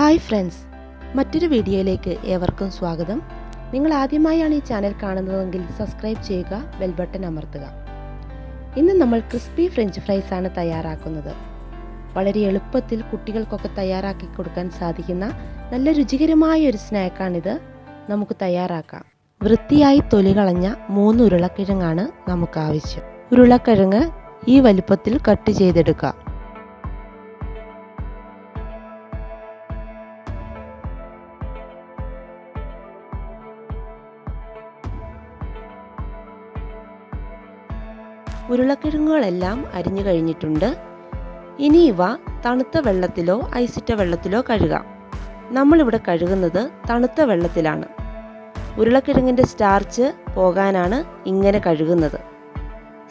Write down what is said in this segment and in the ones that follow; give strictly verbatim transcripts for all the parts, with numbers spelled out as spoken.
Hi friends, മറ്റൊരു വീഡിയോയിലേക്ക് ഏവർക്കും സ്വാഗതം. നിങ്ങൾ ആദ്യമായാണ് ഈ ചാനൽ കാണുന്നതെങ്കിൽ സബ്സ്ക്രൈബ് ചെയ്യുക, ബെൽ ബട്ടൺ അമർത്തുക. ഇന്ന് നമ്മൾ ക്രിസ്പി ഫ്രഞ്ച് ഫ്രൈസ് ആണ് തയ്യാറാക്കുന്നത്. വളരെ എളുപ്പത്തിൽ കുട്ടികൾക്കൊക്കെ തയ്യാറാക്കി കൊടുക്കാൻ സാധിക്കുന്ന നല്ല രുചികരമായ ഒരു സ്നാക്കാണിത്. നമുക്ക് തയ്യാറാക്കാം. വൃത്തിയായി തൊലി കളഞ്ഞ മൂന്ന് ഉരുളക്കിഴങ്ങാണ് നമുക്ക് ആവശ്യം. ഉരുളക്കിഴങ്ങ് ഈ വലുപ്പത്തിൽ കട്ട് ചെയ്തെടുക്കുക. ഉരുളക്കിഴങ്ങുകളെല്ലാം അരിഞ്ഞു കഴിഞ്ഞിട്ടുണ്ട്. ഇനി ഇവ തണുത്ത വെള്ളത്തിലോ ഐസിട്ട വെള്ളത്തിലോ കഴുകാം. നമ്മളിവിടെ കഴുകുന്നത് തണുത്ത വെള്ളത്തിലാണ്. ഉരുളക്കിഴങ്ങിൻ്റെ സ്റ്റാർച്ച് പോകാനാണ് ഇങ്ങനെ കഴുകുന്നത്.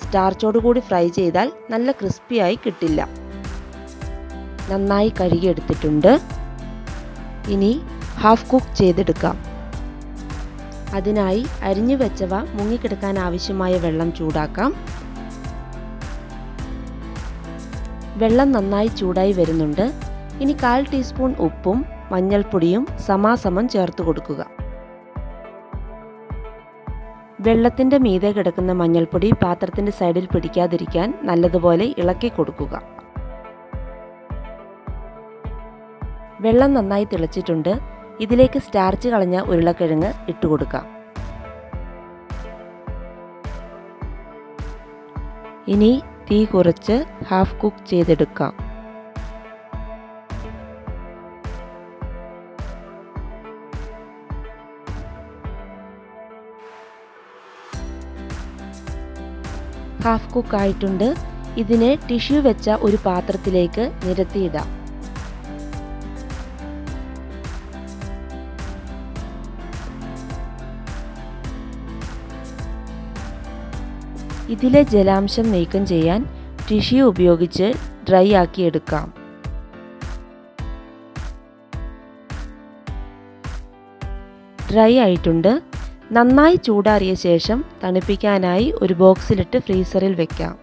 സ്റ്റാർച്ചോട് കൂടി ഫ്രൈ ചെയ്താൽ നല്ല ക്രിസ്പിയായി കിട്ടില്ല. നന്നായി കഴുകിയെടുത്തിട്ടുണ്ട്. ഇനി ഹാഫ് കുക്ക് ചെയ്തെടുക്കാം. അതിനായി അരിഞ്ഞു വെച്ചവ മുങ്ങിക്കിടക്കാൻ ആവശ്യമായ വെള്ളം ചൂടാക്കാം. വെള്ളം നന്നായി ചൂടായി വരുന്നുണ്ട്. ഇനി കാൽ ടീസ്പൂൺ ഉപ്പും മഞ്ഞൾപ്പൊടിയും സമാസമം ചേർത്ത് കൊടുക്കുക. വെള്ളത്തിൻ്റെ മീതെ കിടക്കുന്ന മഞ്ഞൾപ്പൊടി പാത്രത്തിൻ്റെ സൈഡിൽ പിടിക്കാതിരിക്കാൻ നല്ലതുപോലെ ഇളക്കി കൊടുക്കുക. വെള്ളം നന്നായി തിളച്ചിട്ടുണ്ട്. ഇതിലേക്ക് സ്റ്റാർച്ച് കളഞ്ഞ ഉരുളക്കിഴങ്ങ് ഇട്ടുകൊടുക്കാം. ഇനി തീ കുറച്ച് ഹാഫ് കുക്ക് ചെയ്തെടുക്കാം. ഹാഫ് കുക്ക് ആയിട്ടുണ്ട്. ഇതിനെ ടിഷ്യൂ വെച്ച ഒരു പാത്രത്തിലേക്ക് നിരത്തിയിടാം. ഇതിലെ ജലാംശം നീക്കം ചെയ്യാൻ ടിഷ്യൂ ഉപയോഗിച്ച് ഡ്രൈ ആക്കിയെടുക്കാം. ഡ്രൈ ആയിട്ടുണ്ട്. നന്നായി ചൂടാറിയ ശേഷം തണുപ്പിക്കാനായി ഒരു ബോക്സിലിട്ട് ഫ്രീസറിൽ വെക്കാം.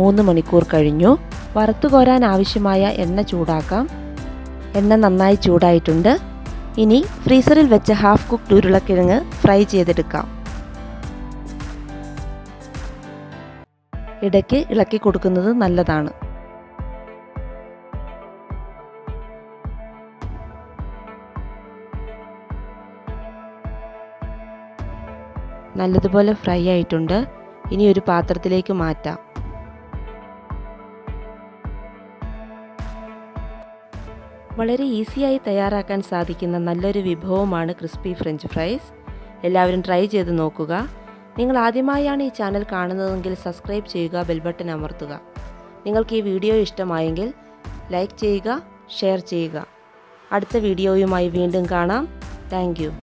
മൂന്ന് മണിക്കൂർ കഴിഞ്ഞു. വറുത്തു കോരാൻ ആവശ്യമായ എണ്ണ ചൂടാക്കാം. എണ്ണ നന്നായി ചൂടായിട്ടുണ്ട്. ഇനി ഫ്രീസറിൽ വെച്ച ഹാഫ് കുക്ക്ഡ് ഉരുളക്കിഴങ്ങ് ഫ്രൈ ചെയ്തെടുക്കാം. ഇടയ്ക്ക് ഇളക്കി കൊടുക്കുന്നത് നല്ലതാണ്. നല്ലതുപോലെ ഫ്രൈ ആയിട്ടുണ്ട്. ഇനി ഒരു പാത്രത്തിലേക്ക് മാറ്റാം. വളരെ ഈസിയായി തയ്യാറാക്കാൻ സാധിക്കുന്ന നല്ലൊരു വിഭവമാണ് ക്രിസ്പി ഫ്രഞ്ച് ഫ്രൈസ്. എല്ലാവരും ട്രൈ ചെയ്ത് നോക്കുക. നിങ്ങൾ ആദ്യമായാണ് ഈ ചാനൽ കാണുന്നതെങ്കിൽ സബ്സ്ക്രൈബ് ചെയ്യുക, ബെൽ ബട്ടൺ അമർത്തുക. നിങ്ങൾക്ക് ഈ വീഡിയോ ഇഷ്ടമായെങ്കിൽ ലൈക്ക് ചെയ്യുക, ഷെയർ ചെയ്യുക. അടുത്ത വീഡിയോയുമായി വീണ്ടും കാണാം. Thank U.